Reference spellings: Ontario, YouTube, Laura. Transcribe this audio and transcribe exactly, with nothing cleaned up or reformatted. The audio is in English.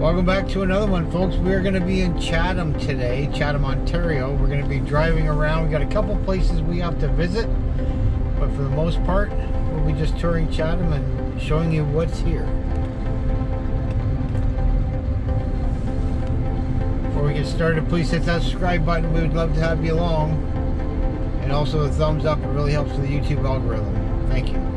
Welcome back to another one, folks. We're going to be in Chatham today, Chatham, Ontario. We're going to be driving around. We've got a couple places we have to visit, but for the most part, we'll be just touring Chatham and showing you what's here. Before we get started, please hit that subscribe button. We would love to have you along. And also a thumbs up. It really helps with the YouTube algorithm. Thank you.